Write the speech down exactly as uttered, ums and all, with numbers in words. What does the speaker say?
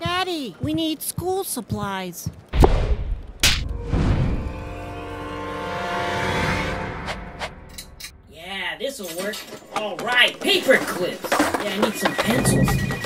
Daddy, we need school supplies. Yeah, this'll work. All right, paper clips. Yeah, I need some pencils.